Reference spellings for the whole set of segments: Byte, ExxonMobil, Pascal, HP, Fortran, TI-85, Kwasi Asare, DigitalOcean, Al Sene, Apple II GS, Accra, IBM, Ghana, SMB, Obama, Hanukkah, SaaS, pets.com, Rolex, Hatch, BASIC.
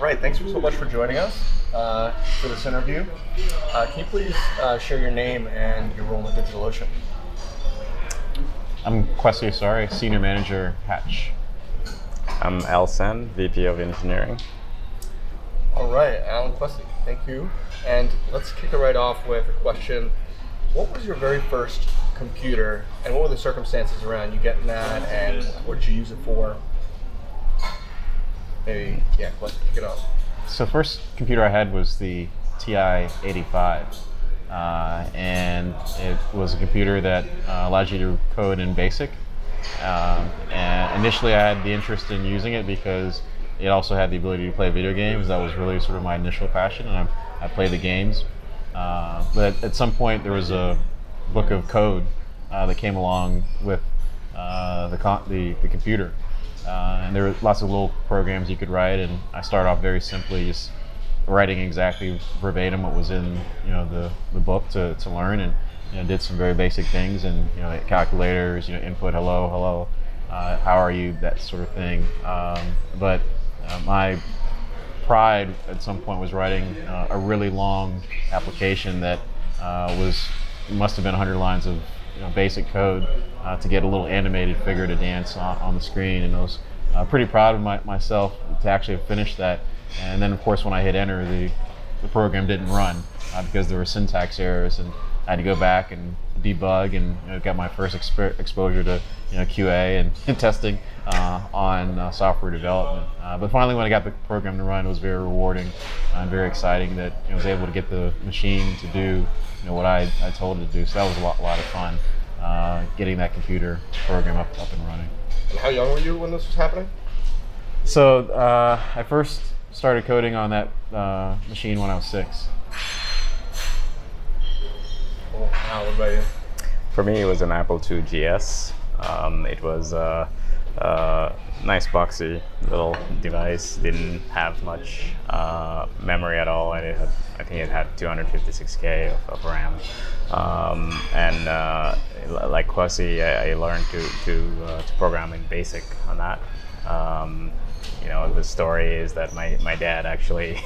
right, thanks so much for joining us for this interview. Can you please share your name and your role in DigitalOcean? I'm Kwasi Asare, Senior Manager, Hatch. I'm Al Sene, VP of Engineering. All right, Al and Kwasi, thank you. And let's kick it right off with a question. What was your very first computer, and what were the circumstances around you getting that, and what did you use it for? Maybe, yeah, let's kick it off. So first computer I had was the TI-85. And it was a computer that allowed you to code in BASIC. And initially I had the interest in using it because it also had the ability to play video games. That was really sort of my initial passion, and I played the games. But at some point there was a book of code that came along with the computer. And there were lots of little programs you could write, and I started off very simply just writing exactly verbatim what was in, you know, the book to learn, and, you know, did some very basic things, and, you know, calculators, you know, input, hello, hello, how are you, that sort of thing. But my pride at some point was writing a really long application that must have been 100 lines of, you know, basic code to get a little animated figure to dance on the screen, and I was pretty proud of myself to actually have finished that. And then, of course, when I hit enter, the program didn't run because there were syntax errors, and I had to go back and debug, and, you know, got my first exposure to, you know, QA and testing on software development. But finally, when I got the program to run, it was very rewarding and very exciting that I was able to get the machine to do, you know, what I told it to do. So that was a lot of fun, getting that computer program up and running. And how young were you when this was happening? So I first started coding on that machine when I was 6. Cool. Wow, what about you? For me, it was an Apple II GS. It was a nice boxy little device. Didn't have much memory at all, and it had, I think, it had 256K of RAM. And like Kwasi, I learned to program in BASIC on that. You know, the story is that my dad actually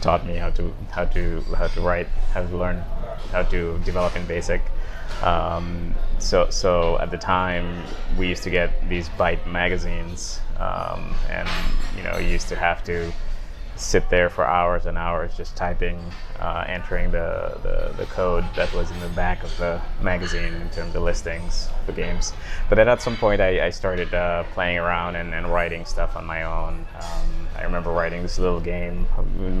taught me how to develop in BASIC. So at the time we used to get these Byte magazines, and, you know, you used to have to sit there for hours and hours just typing, entering the code that was in the back of the magazine in terms of listings for games. But then at some point I started playing around and writing stuff on my own. I remember writing this little game,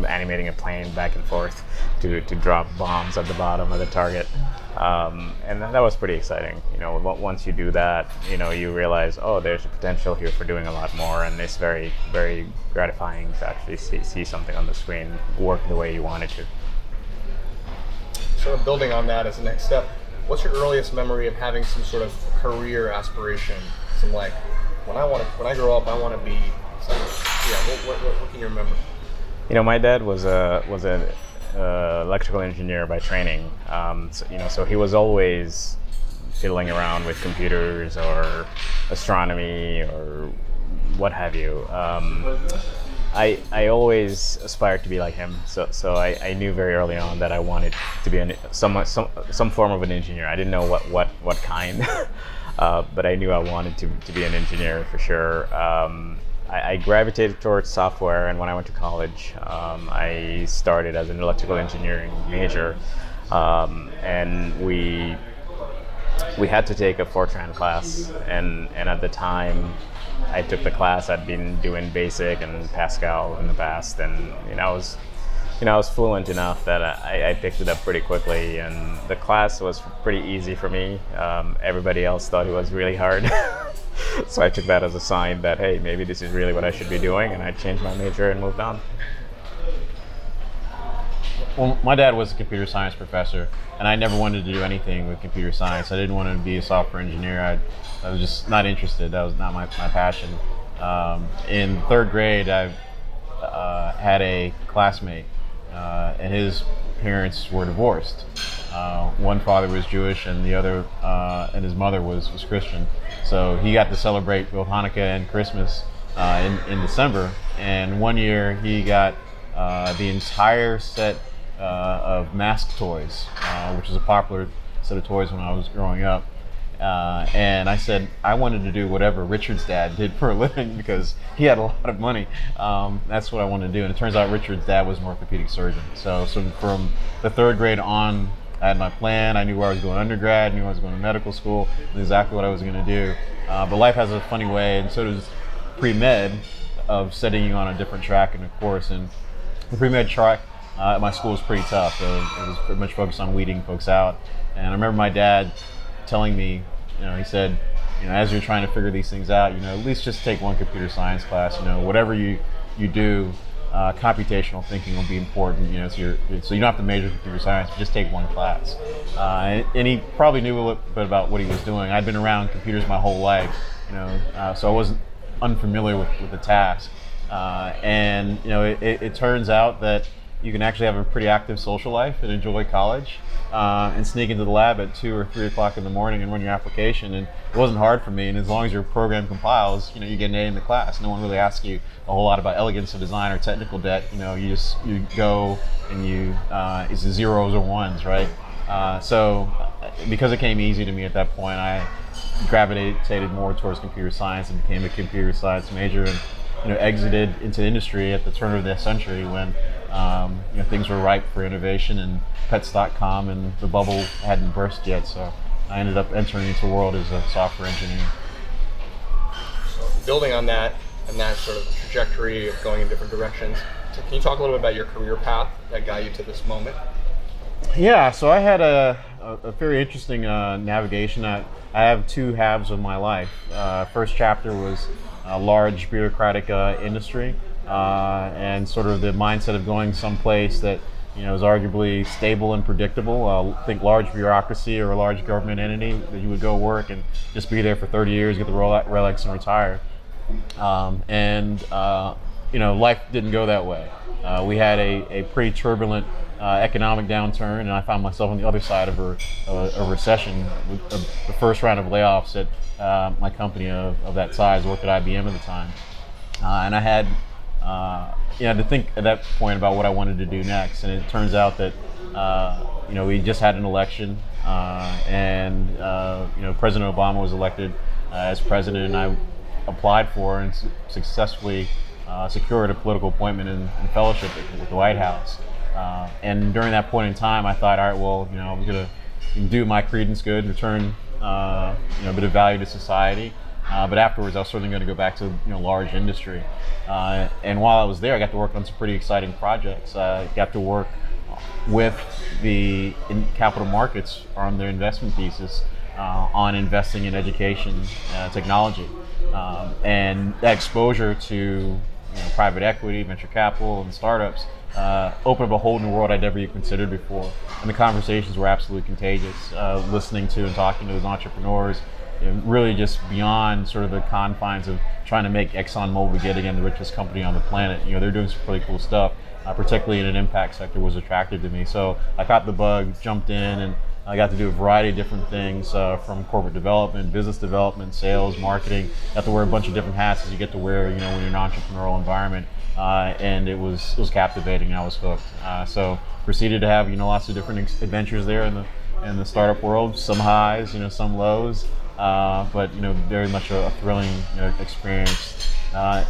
animating a plane back and forth to drop bombs at the bottom of the target. And that was pretty exciting. You know, once you do that, you know, you realize, oh, there's a potential here for doing a lot more, and it's very, very gratifying to actually see something on the screen work the way you want it to. Sort of building on that as the next step, what's your earliest memory of having some sort of career aspiration? Some, like, when I grow up, I want to be something. Yeah, what can you remember? You know, my dad was an electrical engineer by training, so he was always fiddling around with computers or astronomy or what have you. I always aspired to be like him, so I knew very early on that I wanted to be some form of an engineer. I didn't know what kind, but I knew I wanted to be an engineer for sure. I gravitated towards software, and when I went to college, I started as an electrical engineering major, and we had to take a Fortran class, and at the time I took the class. I'd been doing BASIC and Pascal in the past, and, you know, I was fluent enough that I picked it up pretty quickly, and the class was pretty easy for me. Everybody else thought it was really hard. So I took that as a sign that, hey, maybe this is really what I should be doing, and I changed my major and moved on. Well, my dad was a computer science professor, and I never wanted to do anything with computer science. I didn't want to be a software engineer. I was just not interested. That was not my passion. In third grade, I had a classmate, and his parents were divorced. One father was Jewish, and the other, and his mother was Christian. So he got to celebrate both Hanukkah and Christmas in December, and one year he got the entire set of mask toys, which is a popular set of toys when I was growing up. And I said I wanted to do whatever Richard's dad did for a living because he had a lot of money. That's what I wanted to do, and it turns out Richard's dad was an orthopedic surgeon. So from the third grade on, I had my plan. I knew where I was going to undergrad, knew I was going to medical school, exactly what I was going to do. But life has a funny way, and so does pre-med, of setting you on a different track in a course. And the pre-med track at my school was pretty tough. It was pretty much focused on weeding folks out. And I remember my dad telling me, he said, as you're trying to figure these things out, at least just take one computer science class. Whatever you do, computational thinking will be important. So you don't have to major in computer science, just take one class. And he probably knew a little bit about what he was doing. I'd been around computers my whole life, so I wasn't unfamiliar with the task. And it turns out that you can actually have a pretty active social life and enjoy college, and sneak into the lab at 2 or 3 o'clock in the morning and run your application. And it wasn't hard for me. And as long as your program compiles, you get an A in the class. No one really asks you a whole lot about elegance of design or technical debt. You go and it's the zeros or ones, right? So because it came easy to me at that point, I gravitated more towards computer science and became a computer science major. And, exited into industry at the turn of the century when things were ripe for innovation and pets.com and the bubble hadn't burst yet. So I ended up entering into the world as a software engineer. So building on that and that sort of trajectory of going in different directions, so can you talk a little bit about your career path that got you to this moment? Yeah, so I had a very interesting navigation. I have two halves of my life. First chapter was a large bureaucratic industry, and sort of the mindset of going someplace that is arguably stable and predictable. Think large bureaucracy or a large government entity that you would go work and just be there for 30 years, get the Rolex and retire. Life didn't go that way. We had a pretty turbulent economic downturn, and I found myself on the other side of a recession with the first round of layoffs at my company of that size. I worked at IBM at the time, and I had to think at that point about what I wanted to do next. And it turns out that we just had an election, and President Obama was elected as president, and I applied for and successfully secured a political appointment and fellowship with the White House. And during that point in time, I thought, all right, well, I'm going to do my credence good, return a bit of value to society. But afterwards, I was certainly going to go back to large industry. And while I was there, I got to work on some pretty exciting projects. I got to work with the capital markets on their investment thesis on investing in education technology. And that exposure to private equity, venture capital, and startups opened up a whole new world I'd never even considered before. And the conversations were absolutely contagious, listening to and talking to those entrepreneurs, really just beyond sort of the confines of trying to make ExxonMobil get again the richest company on the planet. They're doing some pretty cool stuff, particularly in an impact sector, was attractive to me. So I caught the bug, jumped in, and I got to do a variety of different things, from corporate development, business development, sales, marketing. Got to wear a bunch of different hats as you get to wear, when you're in an entrepreneurial environment. And it was captivating. I was hooked. So proceeded to have lots of different adventures there in the startup world. Some highs, some lows, but very much a thrilling experience.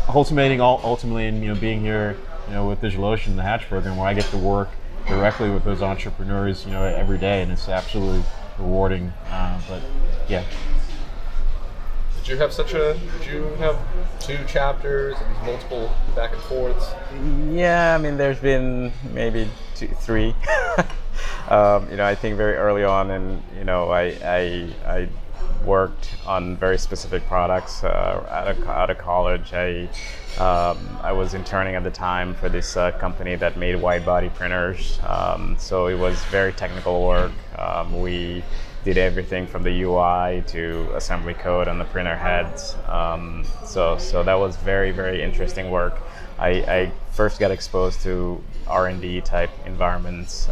Ultimately, in being here, with DigitalOcean, the Hatch program, where I get to work directly with those entrepreneurs, every day, and it's absolutely rewarding. But yeah. Did you have two chapters and multiple back and forths? Yeah, I mean, there's been maybe 2, 3. I think very early on, and I worked on very specific products out of college. I was interning at the time for this company that made wide-body printers, so it was very technical work. We did everything from the UI to assembly code on the printer heads. So that was very, very interesting work. I first got exposed to R&D type environments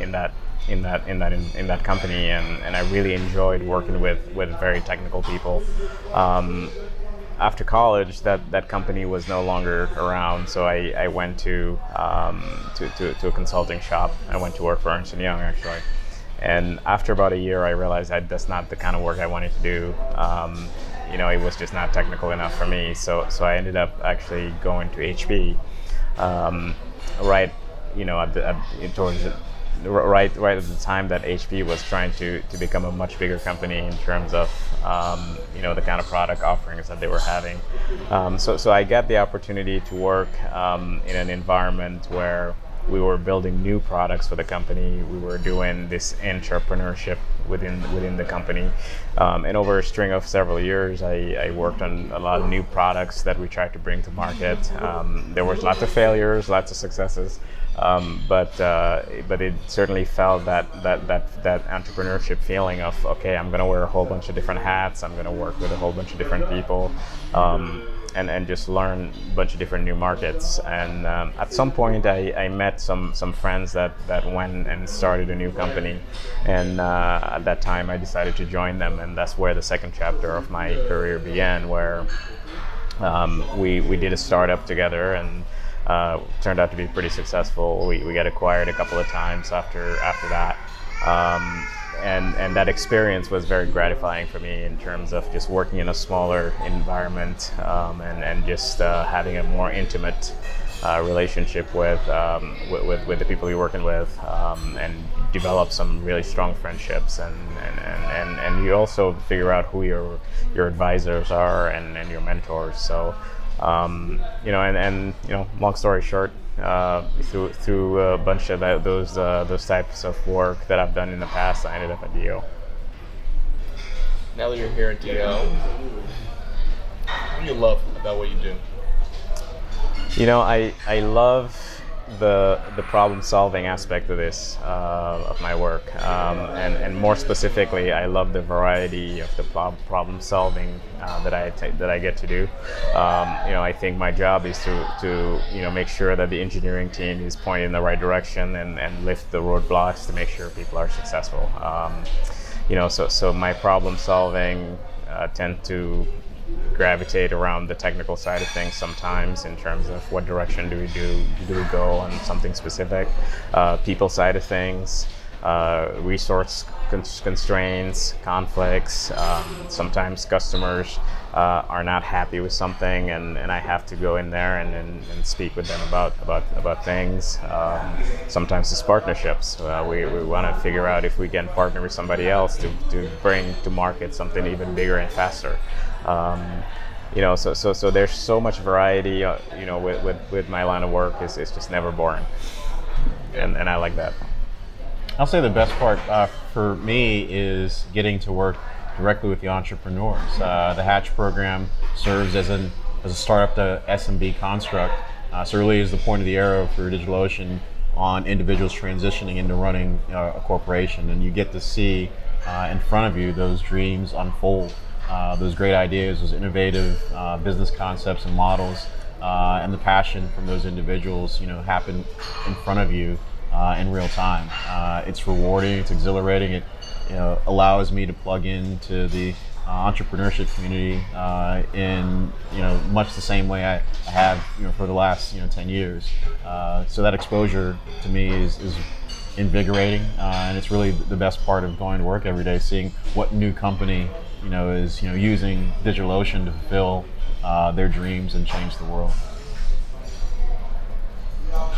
in that company, and I really enjoyed working with very technical people. after college, that company was no longer around, so I went to a consulting shop. I went to work for Ernst & Young, actually. And after about a year, I realized that's not the kind of work I wanted to do. You know, it was just not technical enough for me. So I ended up actually going to HP, right, you know, right at the time that HP was trying to become a much bigger company in terms of, you know, the kind of product offerings that they were having. So I got the opportunity to work in an environment where we were building new products for the company. We were doing this entrepreneurship within the company. And over a string of several years, I worked on a lot of new products that we tried to bring to market. There was lots of failures, lots of successes. But it certainly felt that entrepreneurship feeling of, okay, I'm going to wear a whole bunch of different hats. I'm going to work with a whole bunch of different people, and just learn a bunch of different new markets. And at some point, I met some friends that went and started a new company. And at that time, I decided to join them. And that's where the second chapter of my career began, where we did a startup together, and turned out to be pretty successful. We got acquired a couple of times after that. And that experience was very gratifying for me in terms of just working in a smaller environment, and just having a more intimate relationship with the people you're working with, and develop some really strong friendships, and you also figure out who your advisors are and your mentors. So you know, and you know, long story short, through a bunch of those types of work that I've done in the past, I ended up at DO. Now that you're here at DO, what do you love about what you do? You know, I love the problem solving aspect of this of my work, and more specifically, I love the variety of the problem solving that I get to do. You know, I think my job is to you know, make sure that the engineering team is pointed in the right direction and lift the roadblocks to make sure people are successful. You know, so my problem solving tend to gravitate around the technical side of things sometimes, in terms of what direction do we go on something specific, people side of things, resource constraints, conflicts. Sometimes customers are not happy with something, and I have to go in there and speak with them about things. Sometimes it's partnerships. We want to figure out if we can partner with somebody else to bring to market something even bigger and faster. You know, so there's so much variety. You know, with my line of work, it's just never boring, and I like that. I'll say the best part for me is getting to work directly with the entrepreneurs. The Hatch program serves as a startup to SMB construct. So really is the point of the arrow for DigitalOcean on individuals transitioning into running a corporation, and you get to see in front of you those dreams unfold. Those great ideas, those innovative business concepts and models, and the passion from those individuals, you know, happen in front of you in real time. It's rewarding, it's exhilarating, it, you know, allows me to plug into the entrepreneurship community in, you know, much the same way I have, you know, for the last, you know, 10 years. So that exposure to me is invigorating, and it's really the best part of going to work every day, seeing what new company, you know, is, you know, using DigitalOcean to fulfill their dreams and change the world.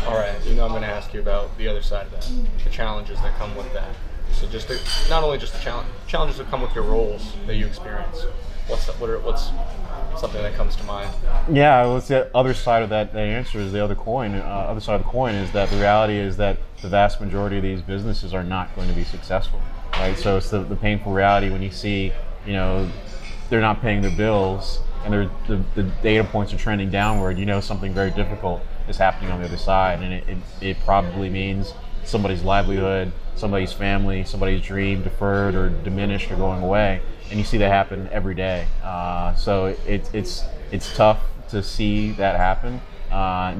All right, you know, I'm going to ask you about the other side of that, the challenges that come with that. So just the, not only just the challenges that come with your roles that you experience. What's something that comes to mind? Yeah, well, it's the other side of that answer is the other coin. Other side of the coin is that the reality is that the vast majority of these businesses are not going to be successful, right? So it's the painful reality when you see, you know, they're not paying their bills, and the data points are trending downward. You know, something very difficult is happening on the other side, and it probably means somebody's livelihood, somebody's family, somebody's dream deferred or diminished or going away, and you see that happen every day. So it's tough to see that happen,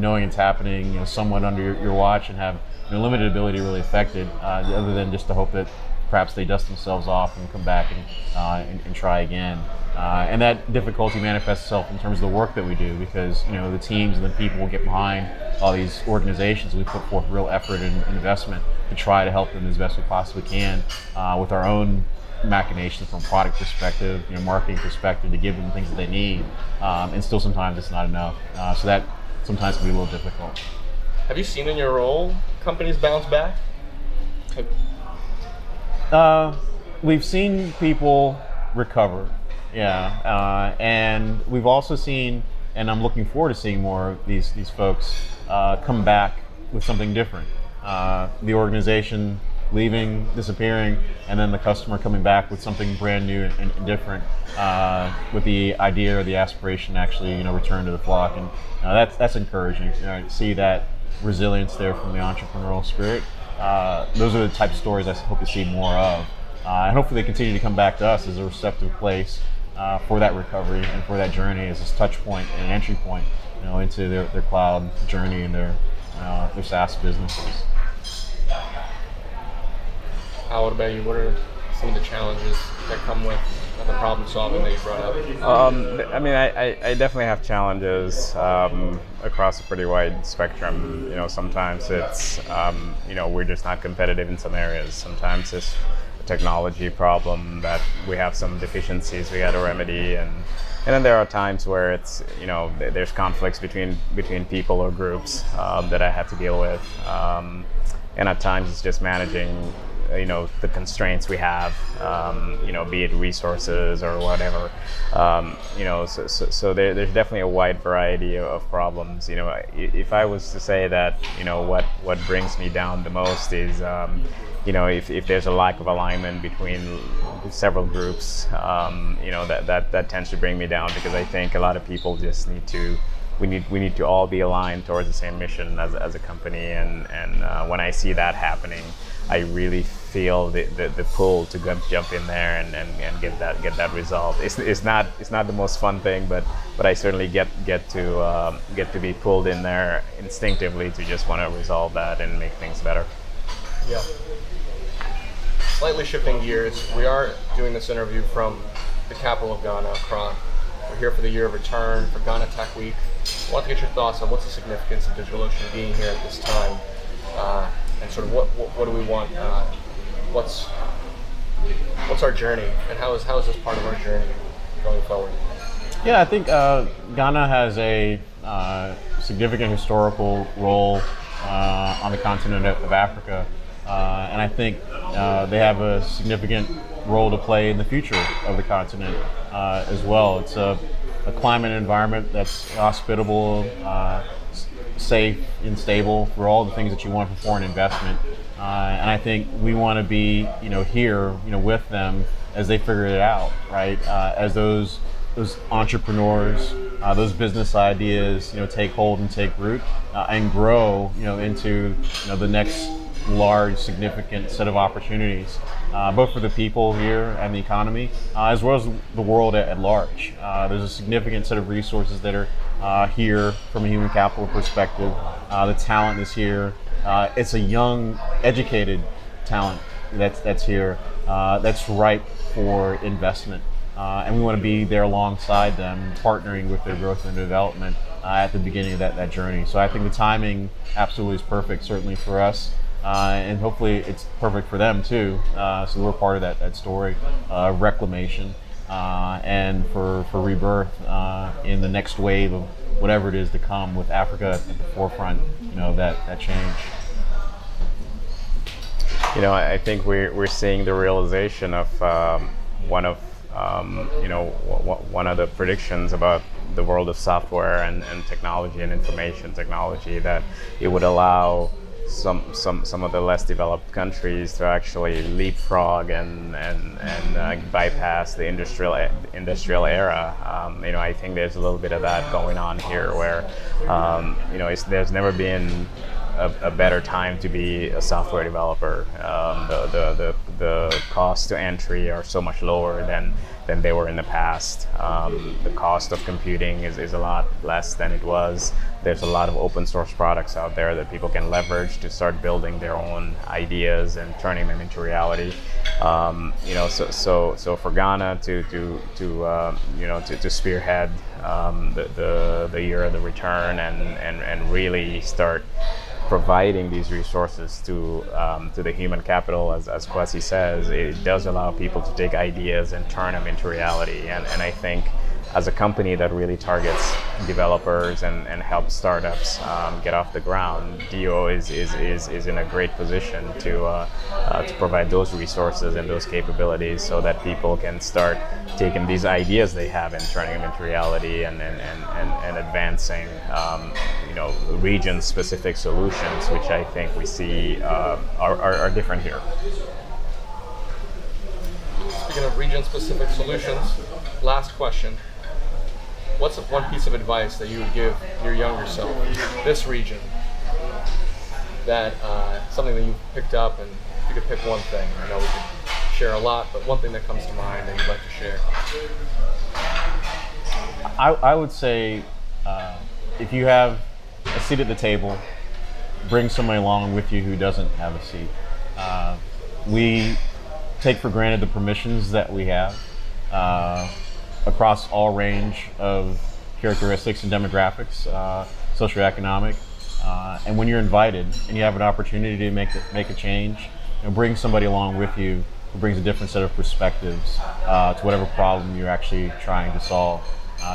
knowing it's happening, you know, somewhat under your watch, and have your limited ability to really affect it, other than just to hope that perhaps they dust themselves off and come back and try again. And that difficulty manifests itself in terms of the work that we do, because you know the teams and the people get behind all these organizations. We put forth real effort and investment to try to help them as best we possibly can with our own machinations from product perspective, marketing perspective, to give them things that they need. And still sometimes it's not enough. So that sometimes can be a little difficult. Have you seen in your role companies bounce back? We've seen people recover. Yeah, and we've also seen, and I'm looking forward to seeing more of these folks come back with something different. The organization leaving, disappearing, and then the customer coming back with something brand new and different, with the idea or the aspiration to actually, return to the flock, and that's encouraging. To see that resilience there from the entrepreneurial spirit. Those are the type of stories I hope to see more of, and hopefully they continue to come back to us as a receptive place for that recovery and for that journey as this touch point and entry point, into their cloud journey and their SaaS businesses. How about you? What are some of the challenges that come with the problem solving that you brought up? I mean, I definitely have challenges across a pretty wide spectrum. Sometimes it's we're just not competitive in some areas. Sometimes it's a technology problem that we have some deficiencies we got to remedy, and then there are times where it's there's conflicts between people or groups that I have to deal with, and at times it's just managing. The constraints we have, be it resources or whatever, so there's definitely a wide variety of problems. If I was to say that, what brings me down the most is, if there's a lack of alignment between several groups, that tends to bring me down, because I think a lot of people just need to, we need to all be aligned towards the same mission as a company, and when I see that happening, I really feel the pull to jump in there and get that result. It's not the most fun thing, but I certainly get to be pulled in there instinctively to just want to resolve that and make things better. Yeah. Slightly shifting gears, we are doing this interview from the capital of Ghana, Accra. We're here for the year of return for Ghana Tech Week. I want to get your thoughts on what's the significance of DigitalOcean being here at this time. And sort of what do we want? What's our journey, and how is this part of our journey going forward? Yeah, I think Ghana has a significant historical role on the continent of Africa, and I think they have a significant role to play in the future of the continent as well. It's a climate environment that's hospitable, safe and stable for all the things that you want for foreign investment, and I think we want to be, here, with them as they figure it out, right? As those entrepreneurs, those business ideas, take hold and take root and grow, into the next large, significant set of opportunities, both for the people here and the economy, as well as the world at large. There's a significant set of resources that are here from a human capital perspective. The talent is here. It's a young, educated talent that's here, that's ripe for investment. And we want to be there alongside them, partnering with their growth and development at the beginning of that journey. So I think the timing absolutely is perfect, certainly for us. And hopefully it's perfect for them too. So we're part of that story, reclamation. And for rebirth in the next wave of whatever it is to come, with Africa at the forefront, that change. I think we're seeing the realization of one of the predictions about the world of software and technology and information technology, that it would allow some of the less developed countries to actually leapfrog and bypass the industrial era. I think there's a little bit of that going on here, where there's never been a better time to be a software developer. The cost to entry are so much lower than than they were in the past. The cost of computing is a lot less than it was. There's a lot of open source products out there that people can leverage to start building their own ideas and turning them into reality. So for Ghana to spearhead the year of the return and really start providing these resources to the human capital, as Kwasi says, it does allow people to take ideas and turn them into reality. And I think as a company that really targets developers and helps startups get off the ground, DO is in a great position to provide those resources and those capabilities so that people can start taking these ideas they have and turning them into reality and advancing region-specific solutions, which I think we see are different here. Speaking of region-specific solutions, last question. What's one piece of advice that you would give your younger self, this region, that something that you picked up, and if you could pick one thing? I know we could share a lot, but one thing that comes to mind that you'd like to share. I would say if you have a seat at the table, bring somebody along with you who doesn't have a seat. We take for granted the permissions that we have across all range of characteristics and demographics, socioeconomic, and when you're invited and you have an opportunity to make a change, and bring somebody along with you who brings a different set of perspectives to whatever problem you're actually trying to solve.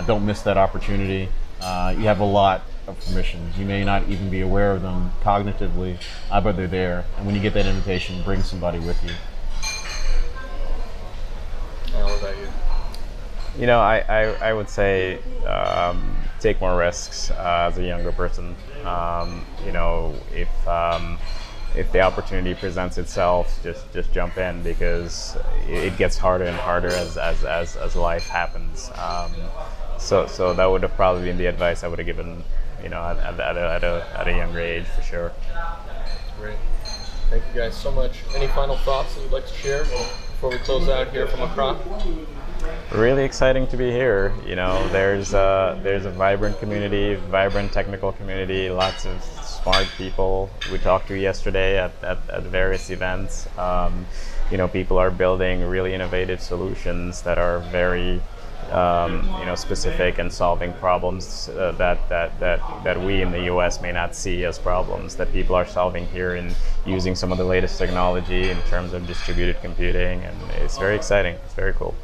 Don't miss that opportunity. You have a lot of permissions. You may not even be aware of them cognitively, but they're there. And when you get that invitation, bring somebody with you. You know, I would say take more risks as a younger person. If the opportunity presents itself, just jump in, because it gets harder and harder as life happens. So that would have probably been the advice I would have given, you know, at a younger age, for sure. Great. Thank you guys so much. Any final thoughts that you'd like to share before we close out here from Accra? Really exciting to be here. You know, there's a vibrant community, vibrant technical community, lots of smart people we talked to yesterday at various events. You know, people are building really innovative solutions that are very specific and solving problems that we in the U.S. may not see as problems that people are solving here, in using some of the latest technology in terms of distributed computing, and it's very exciting. It's very cool.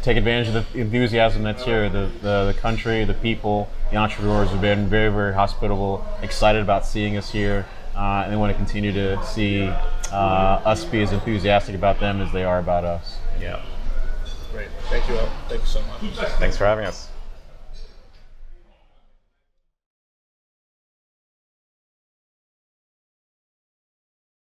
Take advantage of the enthusiasm that's here. The country, the people, the entrepreneurs have been very, very hospitable, excited about seeing us here, and they want to continue to see us be as enthusiastic about them as they are about us. Yeah. Great. Thank you all. Thank you so much. Thanks for having us.